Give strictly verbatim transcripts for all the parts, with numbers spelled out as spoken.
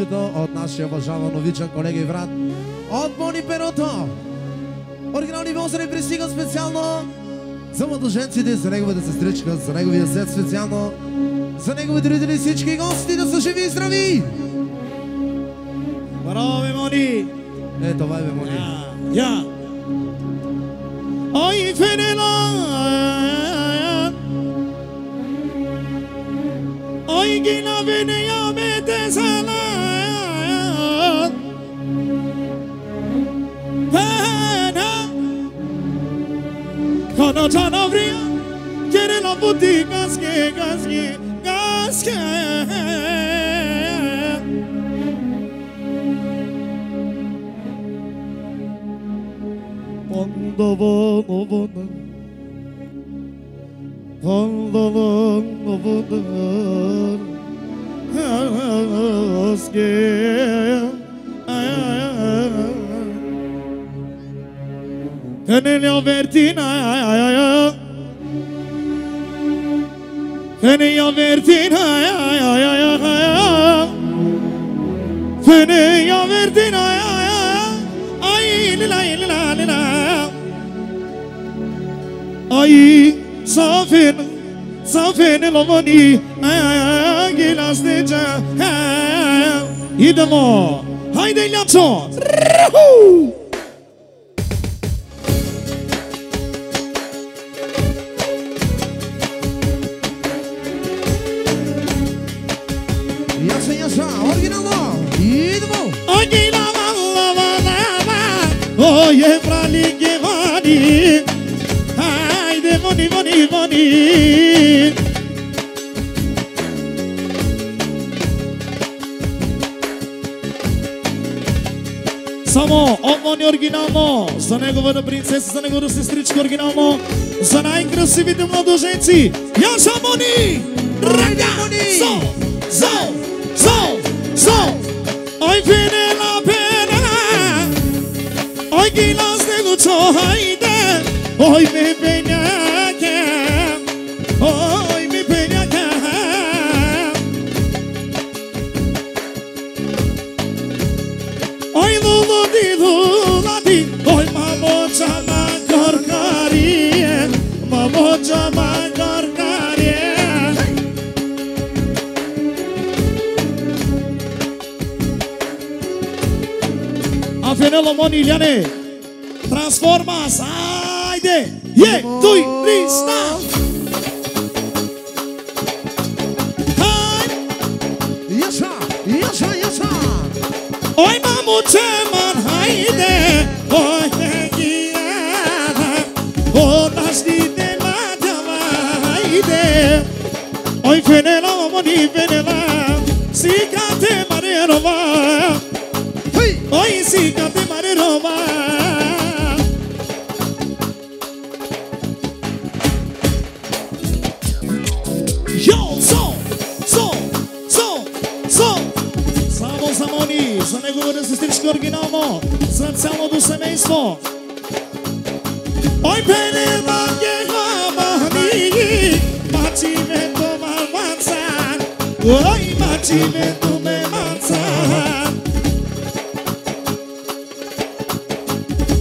момчето од нашия уважаван новичен колега и брат од Мони Перото. Оригинални вълзари пристигат специално за младоженците, за неговата сестричка, за неговия зет специално, за неговите родители и всички гости да са живи и здрави! Браво, бе, Мони! Е, това е, бе, Мони! Я! Ой, Фенелан! Ой, Гина, Венея, Бете, Салан! Фенелан! Кано, Чановрия, Керело, Бути, Газке, Газке, Газке! Ondolon ovona, ondolon ovona, aske, tenilio vertina, tenilio vertina, tenilio vertina, ay lila lila lila. Ay, safin, safin elomani, ay gilas deja, idemo, haydi lapso. Yasa yasa, original, idemo. Ay gilas Allah Allah, oh ye praligi vani. Moni, Moni, Moni. Samo od Moni originalno, za negovata princesa, za negovata sestrička originalno, za najkrasivite mladoženci. Ja sam Moni! Rajda! Zov, zov, zov, zov! Oj penela, penela! Oj gila s nego čo hajde! Oj me penja! Oi, me pega cá. Oi, Lula de Lula de. Oi, mamocha macarcaria, mamocha macarcaria. A Fenelo Moniliane transforma, sai de. Yeah, dois, três, está. Oi, mamuche, man, haide, oi, haide, oi, nascite, madama, haide, oi, venela, moni, venela, sicate, marerova, oi, sicate, marerova. Yo, so, so, so, so. Samo za Moni, za negovore sestričke originalno, za celnodu semejstvo. Oj, penela, jeva, mani, mači me to mal manzan, oj, mači me to me manzan.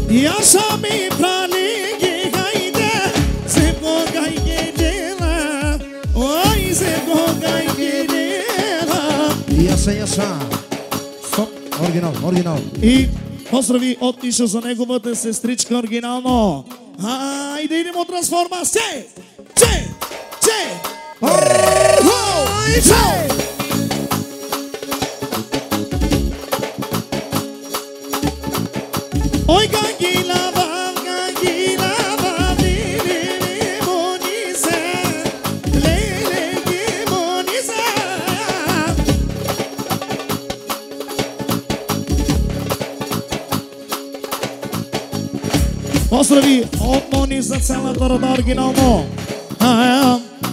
Ja sam mi praligi, hajde, zemno ga je djela, oj, zemno ga je djela. Јаса, јаса. Стоп, оригинал, оригинал. И поздрави од Тишо за неговата сестричка оригинално. Ајде, идемо трансформација. Че, че. Хој, че. Ој, кагила, кагила, бабиле, монисе, леле, монисе. Pozdravi od Moni za celata roda originalno.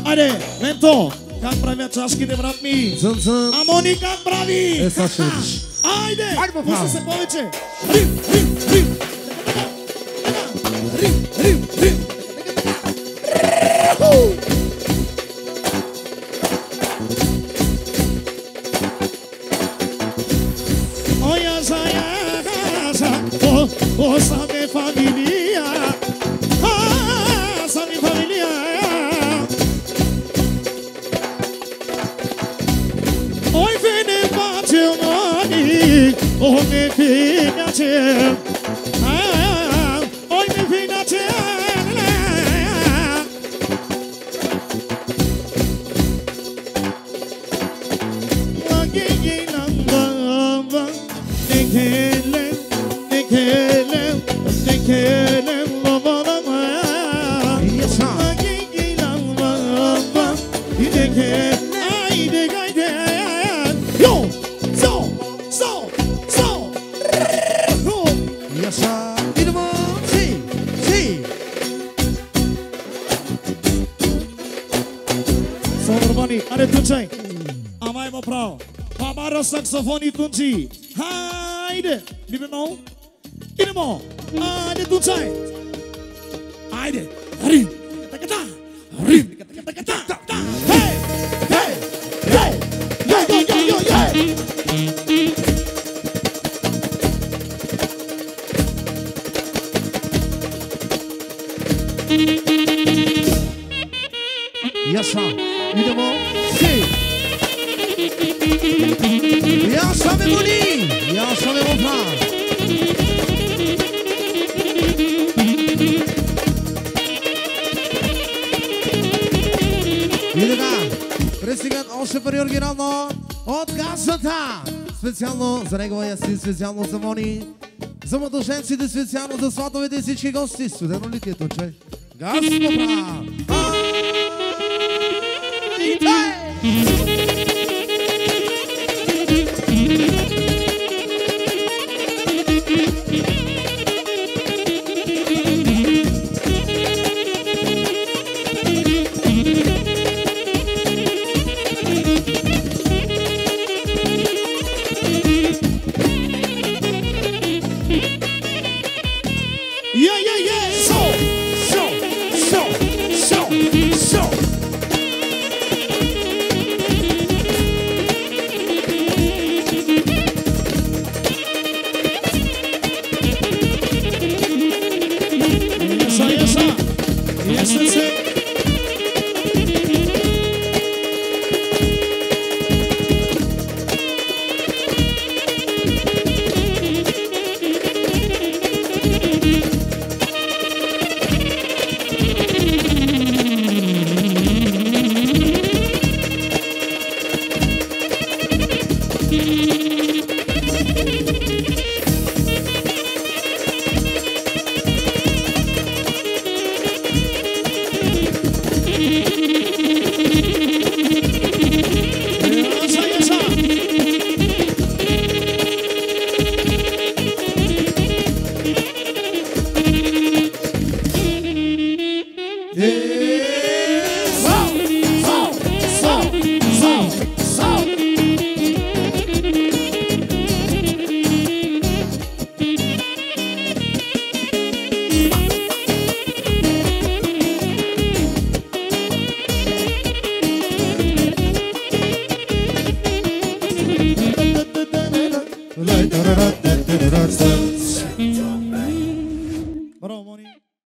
Ajde, lento, kak pravija čaškite, vrat mi. A Moni kak pravi? Ajde, pusti se poveće. Rim, rim, rim. Rim, rim, rim. Oya saya casa, oh, osa mi familia, osa mi familia. Hoy vine patrimonio, hoy me vine a ti. Saxofone tunti, haide, di bemol, ini mo, ada tuntai, haide, ring, kata kata, ring, kata kata kata, hey, hey, hey, yo yo yo yo yo, yes sir, ini mo, hey. Y'all saw me money, y'all saw me on fire. Vielen Dank, Präsident Ausschussverhör General und ganzer Tag. Specjalno zareaguje się specjalno za money, za młodożeńcy, de specjalno za swatowie, de wszystkie gości, studenty, ludzie to czy? Gaz, dobra.